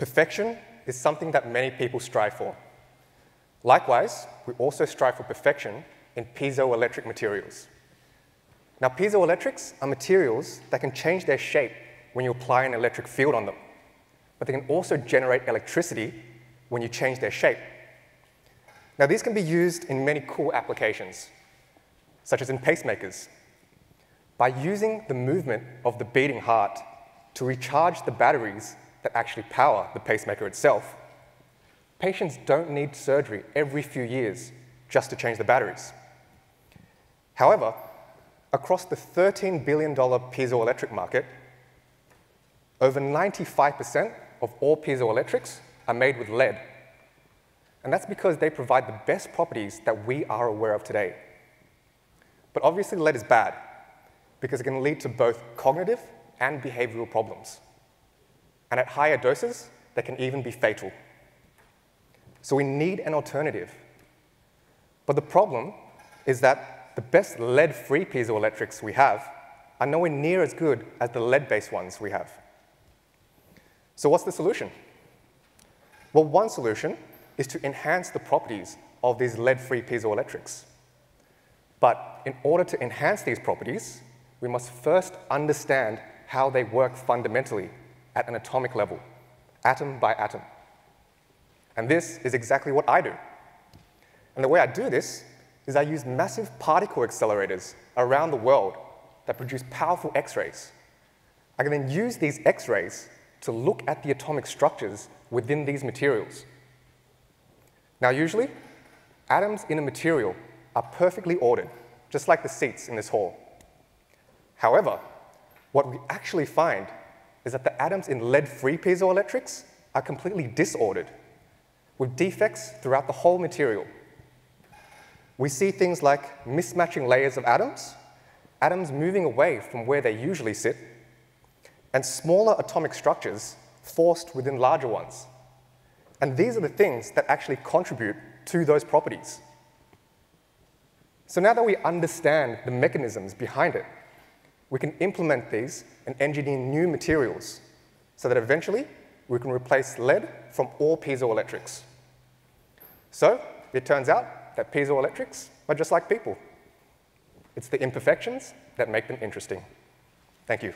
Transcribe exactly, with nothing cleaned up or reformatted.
Perfection is something that many people strive for. Likewise, we also strive for perfection in piezoelectric materials. Now, piezoelectrics are materials that can change their shape when you apply an electric field on them, but they can also generate electricity when you change their shape. Now, these can be used in many cool applications, such as in pacemakers. By using the movement of the beating heart to recharge the batteries that actually power the pacemaker itself, patients don't need surgery every few years just to change the batteries. However, across the thirteen billion dollar piezoelectric market, over ninety-five percent of all piezoelectrics are made with lead. And that's because they provide the best properties that we are aware of today. But obviously, lead is bad, because it can lead to both cognitive and behavioral problems. And at higher doses, they can even be fatal. So we need an alternative. But the problem is that the best lead-free piezoelectrics we have are nowhere near as good as the lead-based ones we have. So what's the solution? Well, one solution is to enhance the properties of these lead-free piezoelectrics. But in order to enhance these properties, we must first understand how they work fundamentally at an atomic level, atom by atom. And this is exactly what I do. And the way I do this is I use massive particle accelerators around the world that produce powerful X-rays. I can then use these X-rays to look at the atomic structures within these materials. Now, usually, atoms in a material are perfectly ordered, just like the seats in this hall. However, what we actually find is that the atoms in lead-free piezoelectrics are completely disordered, with defects throughout the whole material. We see things like mismatching layers of atoms, atoms moving away from where they usually sit, and smaller atomic structures forced within larger ones. And these are the things that actually contribute to those properties. So now that we understand the mechanisms behind it, we can implement these and engineer new materials so that eventually we can replace lead from all piezoelectrics. So it turns out that piezoelectrics are just like people. It's the imperfections that make them interesting. Thank you.